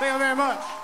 Thank you very much.